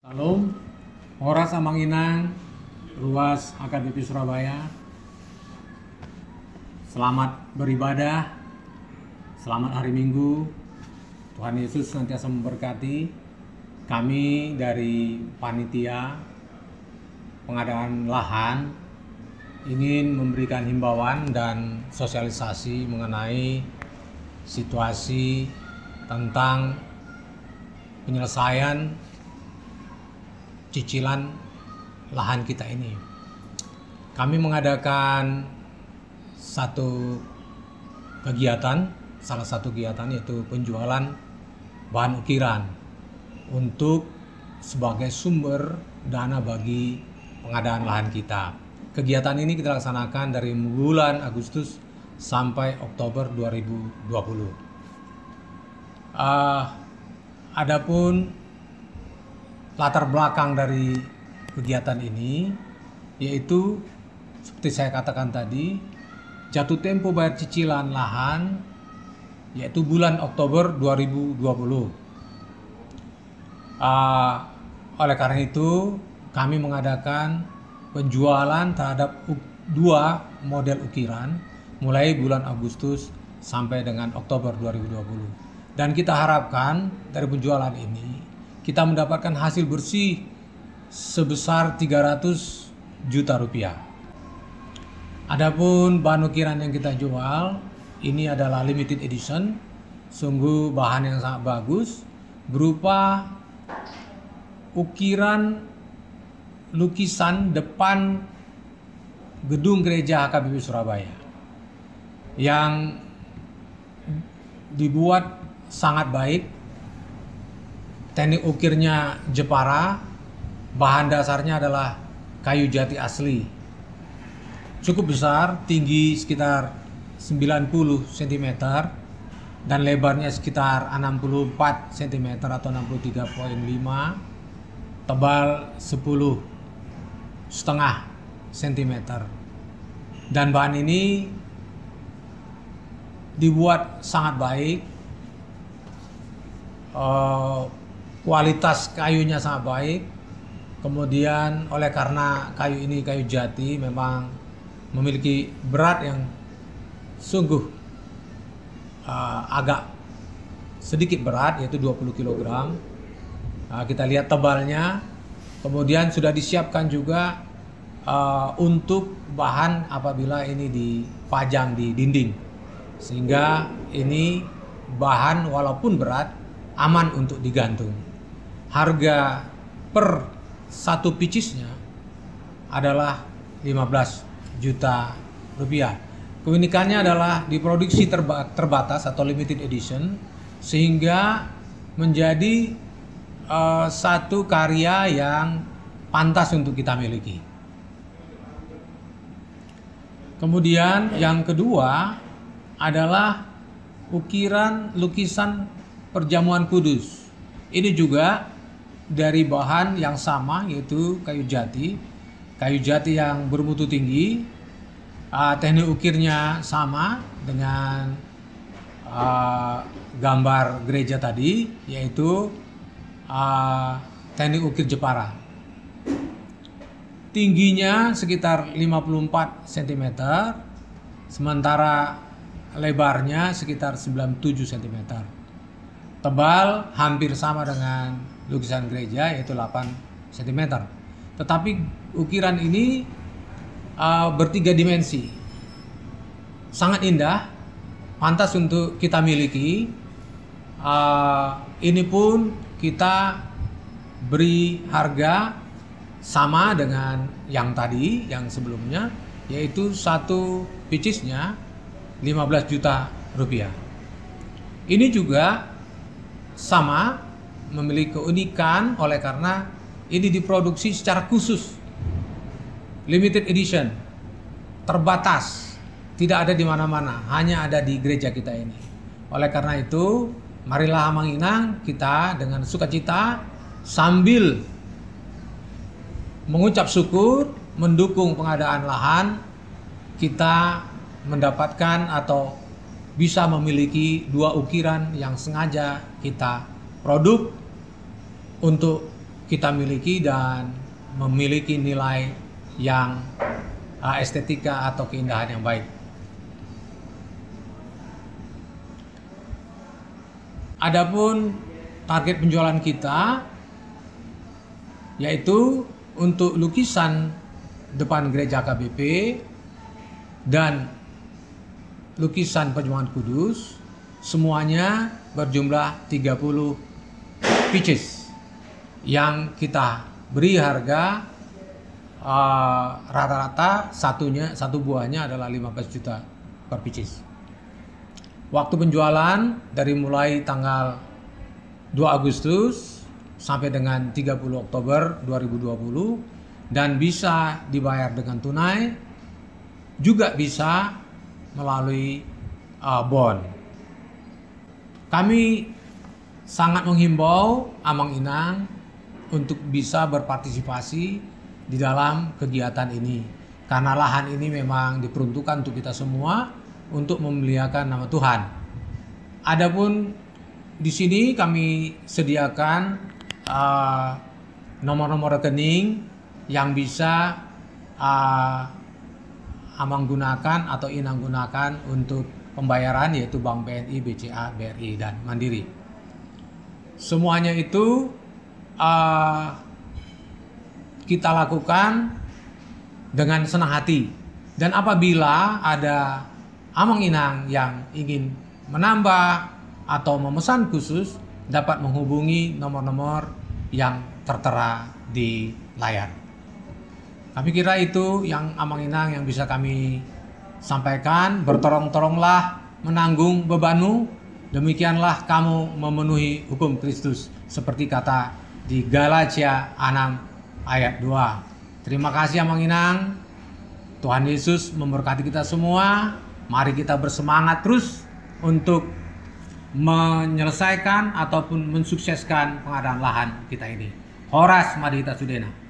Salam, Horas Amanginang, Ruas HKBP Surabaya. Selamat beribadah, selamat hari Minggu. Tuhan Yesus senantiasa memberkati. Kami dari Panitia Pengadaan Lahan ingin memberikan himbauan dan sosialisasi mengenai situasi tentang penyelesaian cicilan lahan kita ini. Kami mengadakan satu kegiatan, salah satu kegiatan yaitu penjualan bahan ukiran untuk sebagai sumber dana bagi pengadaan lahan kita. Kegiatan ini kita laksanakan dari bulan Agustus sampai Oktober 2020. Adapun latar belakang dari kegiatan ini yaitu seperti saya katakan tadi, jatuh tempo bayar cicilan lahan yaitu bulan Oktober 2020. Oleh karena itu kami mengadakan penjualan terhadap dua model ukiran mulai bulan Agustus sampai dengan Oktober 2020. Dan kita harapkan dari penjualan ini kita mendapatkan hasil bersih sebesar 300 juta rupiah. Adapun bahan ukiran yang kita jual ini adalah limited edition, sungguh bahan yang sangat bagus, berupa ukiran lukisan depan gedung gereja HKBP Surabaya yang dibuat sangat baik. Teknik ukirnya Jepara, bahan dasarnya adalah kayu jati asli. Cukup besar, tinggi sekitar 90 cm dan lebarnya sekitar 64 cm atau 63,5, tebal 10,5 cm. Dan bahan ini dibuat sangat baik. Kualitas kayunya sangat baik, kemudian oleh karena kayu ini kayu jati memang memiliki berat yang sungguh agak sedikit berat yaitu 20 kg. Kita lihat tebalnya, kemudian sudah disiapkan juga untuk bahan apabila ini dipajang di dinding, sehingga ini bahan walaupun berat aman untuk digantung. Harga per satu picisnya adalah 15 juta rupiah. Keunikannya adalah diproduksi terbatas atau limited edition, sehingga menjadi satu karya yang pantas untuk kita miliki. Kemudian yang kedua adalah ukiran lukisan Perjamuan Kudus. Ini juga dari bahan yang sama yaitu kayu jati yang bermutu tinggi. Teknik ukirnya sama dengan gambar gereja tadi, yaitu teknik ukir Jepara. Tingginya sekitar 54 cm, sementara lebarnya sekitar 97 cm. Tebal hampir sama dengan lukisan gereja yaitu 8 cm. Tetapi ukiran ini bertiga dimensi. Sangat indah, pantas untuk kita miliki. Ini pun kita beri harga sama dengan yang tadi, yang sebelumnya, yaitu satu picisnya 15 juta rupiah. Ini juga sama, memiliki keunikan oleh karena ini diproduksi secara khusus, limited edition, terbatas, tidak ada di mana-mana, hanya ada di gereja kita ini. Oleh karena itu, marilah menginang kita dengan sukacita sambil mengucap syukur, mendukung pengadaan lahan, kita mendapatkan atau bisa memiliki dua ukiran yang sengaja kita produk untuk kita miliki dan memiliki nilai yang estetika atau keindahan yang baik. Adapun target penjualan kita yaitu untuk lukisan depan gereja HKBP dan lukisan Perjamuan Kudus semuanya berjumlah 30 pieces yang kita beri harga rata-rata satu buahnya adalah 15 juta per pieces. Waktu penjualan dari mulai tanggal 2 Agustus sampai dengan 30 Oktober 2020 dan bisa dibayar dengan tunai, juga bisa melalui bon. Kami sangat menghimbau Amang Inang untuk bisa berpartisipasi di dalam kegiatan ini, karena lahan ini memang diperuntukkan untuk kita semua untuk memuliakan nama Tuhan. Adapun di sini kami sediakan nomor-nomor rekening yang bisa Amang gunakan atau Inang gunakan untuk pembayaran, yaitu Bank BNI, BCA, BRI, dan Mandiri. Semuanya itu kita lakukan dengan senang hati. Dan apabila ada Amang Inang yang ingin menambah atau memesan khusus, dapat menghubungi nomor-nomor yang tertera di layar. Kami kira itu yang Amang Inang yang bisa kami sampaikan. Bertorong-toronglah menanggung bebanmu, demikianlah kamu memenuhi hukum Kristus, seperti kata di Galatia 6 ayat 2. Terima kasih Amang Inang. Tuhan Yesus memberkati kita semua. Mari kita bersemangat terus untuk menyelesaikan ataupun mensukseskan pengadaan lahan kita ini. Horas Madita Sudena.